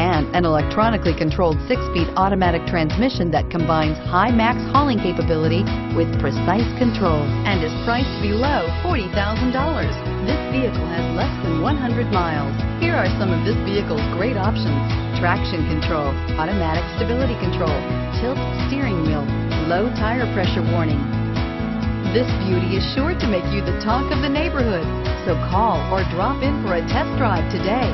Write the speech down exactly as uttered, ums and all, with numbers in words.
and an electronically controlled six-speed automatic transmission that combines high max hauling capability with precise control and is priced below forty thousand dollars. This vehicle has less than one hundred miles. Here are some of this vehicle's great options: traction control, automatic stability control, tilt steering wheel, low tire pressure warning. This beauty is sure to make you the talk of the neighborhood, so call or drop in for a test drive today.